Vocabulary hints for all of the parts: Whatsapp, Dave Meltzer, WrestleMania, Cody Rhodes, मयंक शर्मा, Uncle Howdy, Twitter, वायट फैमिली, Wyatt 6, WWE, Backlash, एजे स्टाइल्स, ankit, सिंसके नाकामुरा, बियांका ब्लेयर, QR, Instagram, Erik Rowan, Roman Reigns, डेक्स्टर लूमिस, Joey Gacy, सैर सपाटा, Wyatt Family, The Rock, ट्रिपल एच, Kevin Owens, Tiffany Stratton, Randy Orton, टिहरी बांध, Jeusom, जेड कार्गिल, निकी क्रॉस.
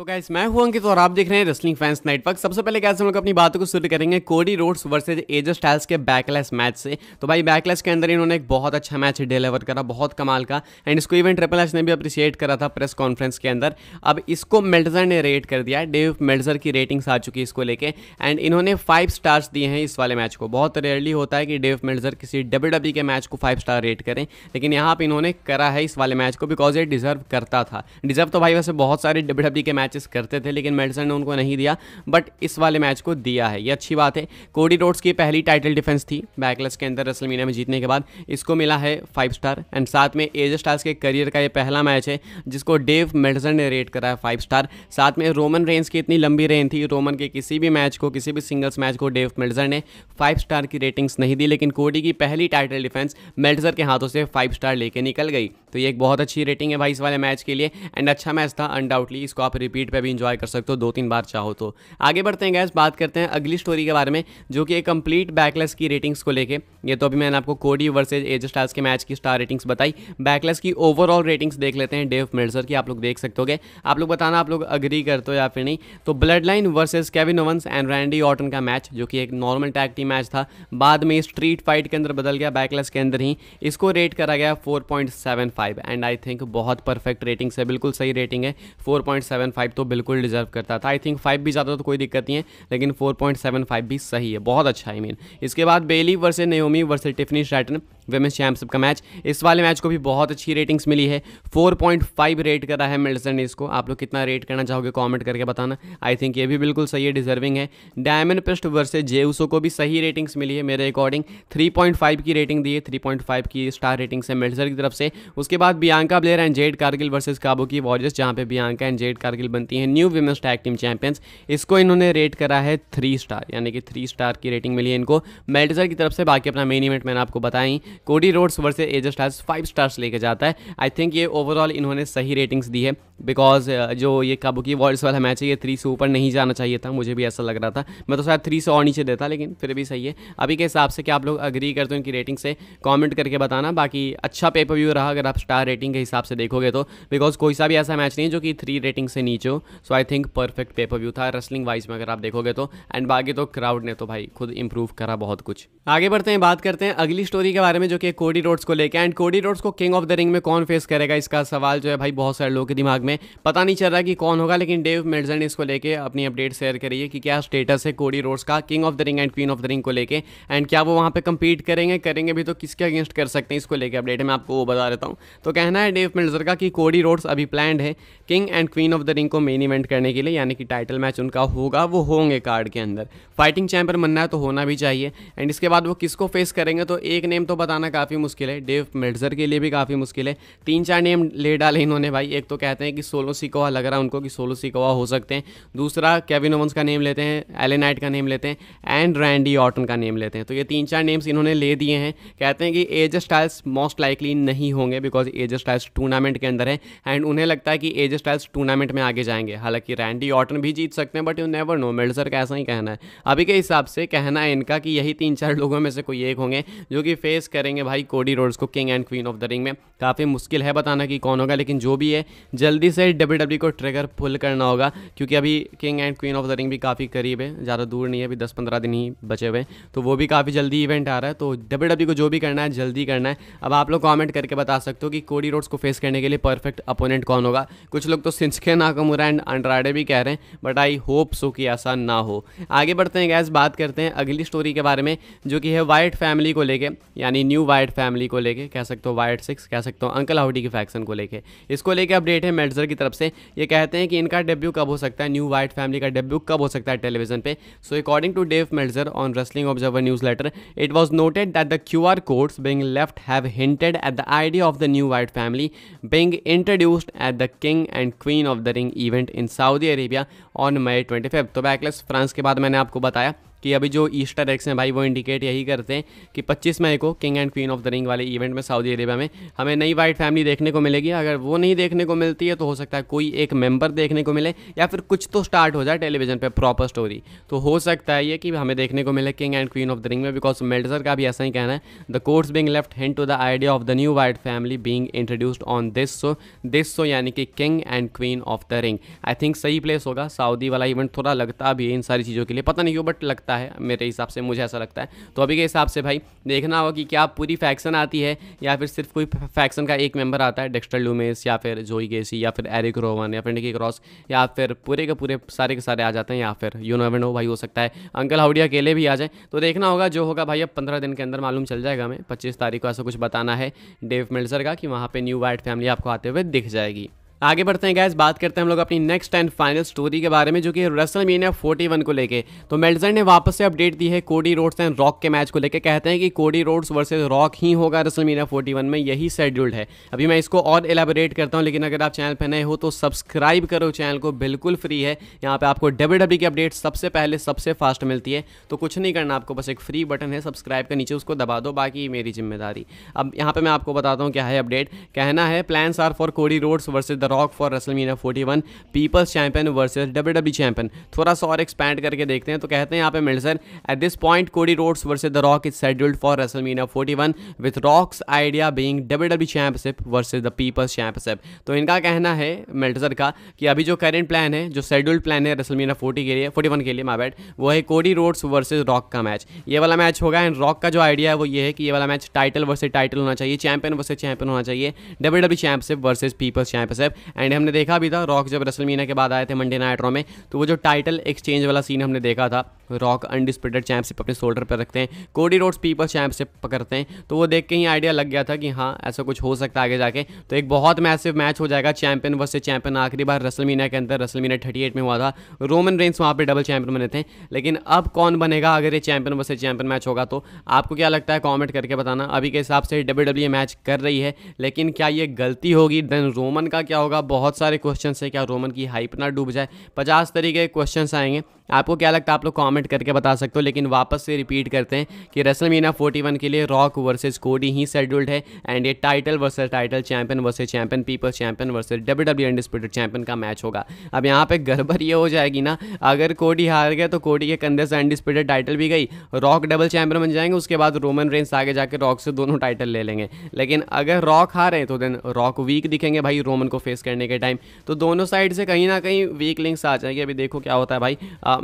तो गाइस मैं हूं अंकित और आप देख रहे हैं रेस्लिंग फैंस नेटवर्क। सबसे पहले गाइस हम लोग अपनी बातों को शुरू करेंगे Cody Rhodes versus एजे स्टाइल्स के बैकलैश मैच से। तो भाई बैकलैश के अंदर इन्होंने एक बहुत अच्छा मैच डिलीवर करा, बहुत कमाल का, एंड इसको इवन ट्रिपल एच ने भी अप्रिशिएट करा था प्रेस कॉन्फ्रेंस के अंदर। अब इसको मेल्टजर ने रेट कर दिया, डेव मेल्टजर की रेटिंग्स आ चुकी है इसको लेके, एंड इन्होंने 5 स्टार्स दिए हैं इस वाले मैच को। बहुत रेयरली होता है कि डेव मेल्टजर किसी WWE के मैच को 5 स्टार रेट करें, लेकिन यहाँ पर इन्होंने करा है इस वाले मैच को, बिकॉज ये डिजर्व करता था। डिजर्व तो भाई वैसे बहुत सारे WWE के मैचेस करते थे, लेकिन मेल्टजर ने उनको नहीं दिया, बट इस वाले मैच को दिया है, ये अच्छी बात है। कोडी रोड्स की पहली टाइटल डिफेंस थी बैकलैश के अंदर रेसलमेनिया में जीतने के बाद, इसको मिला है 5 स्टार, एंड साथ में एजे स्टाइल्स के करियर का ये पहला मैच है जिसको डेव मेल्टजर ने रेट करा है 5 स्टार। साथ में रोमन रेंस की इतनी लंबी रेन थी, रोमन के किसी भी मैच को, किसी भी सिंगल्स मैच को डेव मेल्टजर ने 5 स्टार की रेटिंग्स नहीं दी, लेकिन कोडी की पहली टाइटल डिफेंस मेल्टजर के हाथों से 5 स्टार लेके निकल गई। तो ये एक बहुत अच्छी रेटिंग है भाई इस वाले मैच के लिए, एंड अच्छा मैच था अनडाउटली, इसको आप रिपीट पे भी एंजॉय कर सकते हो 2-3 बार चाहो तो। आगे बढ़ते हैं गाइस, बात करते हैं अगली स्टोरी के बारे में जो कि एक कंप्लीट बैकलैश की रेटिंग्स को लेके। ये तो अभी मैंने आपको कोडी वर्सेस एजे स्टाइल्स के मैच की स्टार रेटिंग्स बताई, बैकलैश की ओवरऑल रेटिंग्स देख लेते हैं डेव मेल्टजर की। आप लोग देख सकते होगे, आप लोग बताना आप लोग अग्री करते हो या फिर नहीं। तो Bloodline versus Kevin Owens and Randy Orton का मैच, जो कि एक नॉर्मल टैग टीम मैच था, बाद में स्ट्रीट फाइट के अंदर बदल गया बैकलैश के अंदर ही, इसको रेट करा गया 4.75, एंड आई थिंक बहुत परफेक्ट रेटिंग्स है, बिल्कुल सही रेटिंग है। 4.75 तो बिल्कुल डिजर्व करता था, आई थिंक 5 भी ज़्यादा तो कोई दिक्कत नहीं है, लेकिन 4.75 भी सही है, बहुत अच्छा आई मीन। इसके बाद Bayley versus Naomi versus Tiffany Stratton women's championship का मैच, इस वाले मैच को भी बहुत अच्छी रेटिंग्स मिली है, 4.5 रेट करा है मेल्टजर ने इसको। आप लोग कितना रेट करना चाहोगे कमेंट करके बताना, आई थिंक ये भी बिल्कुल सही है, डिजर्विंग है। डायमंड प्रेस्ट वर्सेस जेउसो को भी सही रेटिंग्स मिली है मेरे अकॉर्डिंग, 3.5 की रेटिंग दी है, 3.5 की स्टार रेटिंग्स है मेल्टजर की तरफ से। उसके बाद बियांका ब्लेयर and जेड कार्गिल versus Kabuki Warriors, जहाँ पे बियांका एंड जेड कार्गिल बनती हैं new women's tag team champions, इसको इन्होंने रेट करा है 3 स्टार, यानी कि 3 स्टार की रेटिंग मिली है इनको मेल्टजर की तरफ से। बाकी अपना मेन इवेंट मैंने आपको बताई, Cody Rhodes versus एजे स्टाइल्स 5 stars लेके जाता है, आई थिंक ये ओवरऑल इन्होंने सही रेटिंग्स दी है, बिकॉज जो ये काबुकी वॉरियर्स वाला मैच है ये 3 से ऊपर नहीं जाना चाहिए था, मुझे भी ऐसा लग रहा था, मैं तो शायद 3 से और नीचे देता, लेकिन फिर भी सही है अभी के हिसाब से। क्या आप लोग अग्री करते हो इनकी रेटिंग से कॉमेंट करके बताना। बाकी अच्छा पे पर व्यू रहा अगर आप स्टार रेटिंग के हिसाब से देखोगे तो, बिकॉज कोई सा भी ऐसा मैच नहीं जो कि 3 रेटिंग से नीचे हो, सो आई थिंक परफेक्ट पे पर व्यू था रेसलिंग वाइज में अगर आप देखोगे तो। एंड बाकी तो क्राउड ने तो भाई खुद इंप्रूव करा बहुत कुछ। आगे बढ़ते हैं, बात करते हैं अगली स्टोरी के बारे में जो कि कोडी रोड्स को लेकर, एंड कोडी रोड्स को किंग ऑफ द रिंग में कौन फेस करेगा इसका सवाल जो है भाई बहुत सारे लोगों के दिमाग में, पता नहीं चल रहा कि कौन होगा, लेकिन डेव मेल्टजर ने इसको लेके अपनी अपडेट शेयर करी है कि क्या स्टेटस है कोडी रोड्स का King of the Ring and Queen of the Ring को लेके, एंड क्या वो वहाँ पे कम्पीट करेंगे, करेंगे भी तो किसके अगेंस्ट कर सकते हैं, इसको लेकर अपडेट है, मैं आपको वो बता देता हूँ। तो कहना है डेव मेल्टजर का कि कोडी रोड्स अभी प्लान्ड है King and Queen of the Ring को मेन इवेंट करने के लिए, यानी कि टाइटल मैच उनका होगा, वो होंगे कार्ड के अंदर, फाइटिंग चैंपियन बनना है तो होना भी चाहिए। एंड इसके बाद वो किसको फेस करेंगे तो एक नेम तो बताना काफ़ी मुश्किल है, डेव मेल्टजर के लिए भी काफ़ी मुश्किल है, 3-4 नेम ले डाले इन्होंने भाई। एक तो कहते हैं कि सोलो सिकोआ, लग रहा है उनको कि सोलो सिकोआ हो सकते हैं, दूसरा केविन ओवंस का नेम लेते हैं, एले नाइट का नेम लेते हैं, एंड रैंडी ऑर्टन का नेम लेते हैं, तो ये 3-4 नेम्स इन्होंने ले दिए हैं। कहते हैं कि एजे स्टाइल्स मोस्ट लाइकली नहीं होंगे, बिकॉज एजे स्टाइल्स टूर्नामेंट के अंदर है, एंड उन्हें लगता है कि एजे स्टाइल्स टूर्नामेंट में आगे जाएंगे, हालांकि रैंडी ऑर्टन भी जीत सकते हैं, but you never know, Meltzer का ऐसा ही कहना है। अभी के हिसाब से कहना है इनका कि यही 3-4 लोगों में से कोई एक होंगे जो कि फेस करेंगे भाई कोडी रोड्स को King and Queen of the Ring में। काफ़ी मुश्किल है बताना कि कौन होगा, लेकिन जो भी है जल्दी से WWE को ट्रिगर पुल करना होगा, क्योंकि अभी King and Queen of the Ring भी काफ़ी करीब है, ज़्यादा दूर नहीं है, अभी 10-15 दिन ही बचे हुए हैं, तो वो भी काफ़ी जल्दी इवेंट आ रहा है, तो WWE को जो भी करना है जल्दी करना है। अब आप लोग कॉमेंट करके बता सकते हो कि कोडी रोड्स को फेस करने के लिए परफेक्ट अपोनेंट कौन होगा। कुछ लोग तो सिंसके नाकामुरा एंड अंड्राडे भी कह रहे हैं, बट आई होप सो कि ऐसा ना हो। आगे बढ़ते हैं गैस, बात करते हैं अगली स्टोरी के बारे में जो कि है वायट फैमिली को लेके, यानी न्यू वायट फैमिली को लेके, कह सकते हो वायट 6, कह सकते हो अंकल हाउडी के फैक्शन को लेके। इसको लेके अपडेट है मेल्टजर की तरफ से, ये कहते हैं कि इनका डेब्यू कब हो सकता है, न्यू वायट फैमिली का डेब्यू कब हो सकता है टेलीविजन पे। So according to Dave Meltzer on Wrestling Observer newsletter, it was noted that the QR codes being left have hinted at the idea of the new वायट फैमिली being introduced at the King and Queen of the Ring event in Saudi Arabia on May 25। तो Backlash France के बाद मैंने आपको बताया कि अभी जो Easter eggs हैं भाई वो इंडिकेट यही करते हैं कि 25 मई को King and Queen of the Ring वाले इवेंट में सऊदी अरेबिया में हमें नई वाइट फैमिली देखने को मिलेगी। अगर वो नहीं देखने को मिलती है तो हो सकता है कोई एक मेंबर देखने को मिले या फिर कुछ तो स्टार्ट हो जाए टेलीविजन पर प्रॉपर स्टोरी, तो हो सकता है ये कि हमें देखने को मिले King and Queen of the Ring में। बिकॉज मेल्टजर का भी ऐसा ही कहना है, the courts being left hint to the idea of the new Wyatt family being introduced on this show यानी कि King and Queen of the Ring. I think सही प्लेस होगा सऊदी वाला इवेंट, थोड़ा लगता भी है इन सारी चीज़ों के लिए, पता नहीं क्यों बट लगता है मेरे हिसाब से, मुझे ऐसा लगता है। तो अभी के हिसाब से भाई देखना होगा कि क्या पूरी फैक्शन आती है या फिर सिर्फ कोई फैक्शन का एक मेंबर आता है, डेक्स्टर लूमिस या फिर जोई गेसी या फिर एरिक रोवन या फिर निकी क्रॉस या फिर पूरे के पूरे सारे के सारे आ जाते हैं, या फिर यू नो एवेंट हो भाई, हो सकता है अंकल हाउडी अकेले भी आ जाए। तो देखना होगा जो होगा भाई, अब 15 दिन के अंदर मालूम चल जाएगा हमें। 25 तारीख को ऐसा कुछ बताना है डेव मेल्टजर का कि वहाँ पर न्यू वाइट फैमिली आपको आते हुए दिख जाएगी। आगे बढ़ते हैं गाइस, बात करते हैं हम लोग अपनी नेक्स्ट एंड फाइनल स्टोरी के बारे में जो कि रेसलमेनिया 41 को लेके। तो मेल्टजर ने वापस से अपडेट दी है कोडी रोड्स एंड रॉक के मैच को लेके। कहते हैं कि कोडी रोड्स वर्सेस रॉक ही होगा रेसलमेनिया 41 में, यही शेड्यूल्ड है। अभी मैं इसको और एलाबोरेट करता हूं, लेकिन अगर आप चैनल पर नए हो तो सब्सक्राइब करो, चैनल को बिल्कुल फ्री है। यहाँ पर आपको WWE की अपडेट सबसे पहले सबसे फास्ट मिलती है, तो कुछ नहीं करना आपको, बस एक फ्री बटन है सब्सक्राइब का, नीचे उसको दबा दो, बाकी मेरी जिम्मेदारी। अब यहाँ पर मैं आपको बताता हूँ क्या है अपडेट। कहना है plans are for Cody Rhodes versus Rock for WrestleMania 41 People's champion versus WWE champion. थोड़ा सा और एक्सपैंड करके देखते हैं तो कहते हैं यहाँ पे Meltzer, at this point Cody Rhodes versus the Rock is scheduled for WrestleMania 41 with Rock's idea being WWE championship versus the People's championship. तो इनका कहना है मेल्टजर का कि अभी जो करेंट प्लान है, जो शेड्यूल्ड प्लान है रेसलमेनिया 41 के लिए माय बैड, वो है कोडी रोड्स वर्सेज रॉक का मैच, ये वाला मैच होगा। एंड रॉक का जो आइडिया है वो ये है कि ये वाला मैच टाइटल वर्सेज टाइटल होना चाहिए, चैंपियन वर्सेज चैंपियन होना चाहिए, WWE championship versus People's championship. And हमने देखा भी था रॉक जब रेसलमेनिया के बाद आए थे मंडे नाइट रॉ में, तो वो जो टाइटल एक्सचेंज वाला सीन हमने देखा था, रॉक अनडिस्प्यूटेड चैंपियनशिप अपने शोल्डर पर रखते हैं, कोडी रोड्स पीपल्स चैंपियनशिप पकड़ते हैं, तो वो देख के ही आइडिया लग गया था कि हाँ ऐसा कुछ हो सकता है आगे जाके। तो एक बहुत मैसिव मैच हो जाएगा, चैंपियन वर्सेस चैंपियन। आखिरी बार रेसलमेनिया के अंदर रेसलमेनिया 38 में हुआ था, रोमन रेंस वहाँ पर डबल चैंपियन बने थे। लेकिन अब कौन बनेगा अगर ये चैंपियन वर्सेस चैंपियन मैच होगा तो? आपको क्या लगता है कॉमेंट करके बताना। अभी के हिसाब से WWE मैच कर रही है, लेकिन क्या ये गलती होगी? देन रोमन का क्या होगा? बहुत सारे क्वेश्चंस हैं, क्या रोमन की हाइप ना डूब जाए? 50 तरीके क्वेश्चंस आएंगे, आपको क्या लगता है आप लोग कमेंट करके बता सकते हो। लेकिन वापस से रिपीट करते हैं कि रेसलमेनिया 41 के लिए रॉक वर्सेस कोडी ही शेड्यूल्ड है। एंड ये title versus title, champion versus champion, People's champion versus WWE undisputed champion का मैच होगा। अब यहाँ पे गड़बड़ ये हो जाएगी ना, अगर कोडी हार गया तो कोडी के कंधे से अनडिस्प्यूटेड टाइटल भी गई, रॉक डबल चैंपियन बन जाएंगे, उसके बाद रोमन रेंस आगे जाकर रॉक से दोनों टाइटल ले लेंगे। लेकिन अगर रॉक हारे तो देन रॉक वीक दिखेंगे भाई रोमन को फेस करने के टाइम, तो दोनों साइड से कहीं ना कहीं वीक लिंक्स आ जाएंगे। अभी देखो क्या होता है भाई।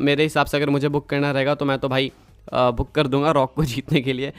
मेरे हिसाब से अगर मुझे बुक करना रहेगा तो मैं तो भाई बुक कर दूंगा रॉक को जीतने के लिए।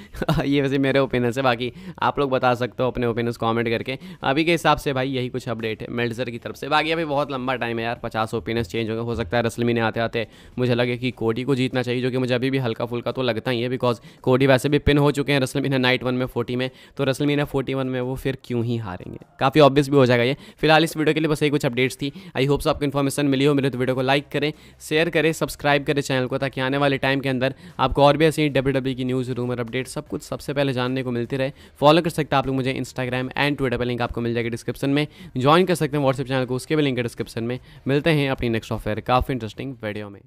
ये वैसे मेरे ओपिनियन है, बाकी आप लोग बता सकते हो अपने ओपिनियंस कमेंट करके। अभी के हिसाब से भाई यही कुछ अपडेट है मेल्टजर की तरफ से। बाकी अभी बहुत लंबा टाइम है यार, 50 ओपिनियंस चेंज होंगे। हो सकता है रेसलमेनिया आते आते मुझे लगे कि कोडी को जीतना चाहिए, जो कि मुझे अभी भी हल्का फुल्का तो लगता ही है, बिकॉज कोडी वैसे भी पिन हो चुके हैं रेसलमेनिया नाइट 1 में 40 में, तो रेसलमेनिया 41 में वो फिर क्यों ही हारेंगे? काफ़ी ऑब्वियस भी हो जाएगा ये। फिलहाल इस वीडियो के लिए बस यही कुछ अपडेट्स थी। आई होप्स आपको इन्फॉर्मेशन मिली हो। मेरे तो वीडियो को लाइक करें, शेयर करें, सब्सक्राइब करें चैनल को, ताकि आने वाले टाइम के अंदर आपको और भी ऐसे ही WWE की न्यूज़, रूमर, अपडेट सब कुछ सबसे पहले जानने को मिलती रहे। फॉलो कर सकते हैं आप लोग मुझे इंस्टाग्राम एंड ट्विटर पर, लिंक आपको मिल जाएगी डिस्क्रिप्शन में। ज्वाइन कर सकते हैं व्हाट्सएप चैनल को, उसके भी लिंक है डिस्क्रिप्शन में। मिलते हैं अपनी नेक्स्ट ऑफर काफ़ी इंटरेस्टिंग वीडियो में।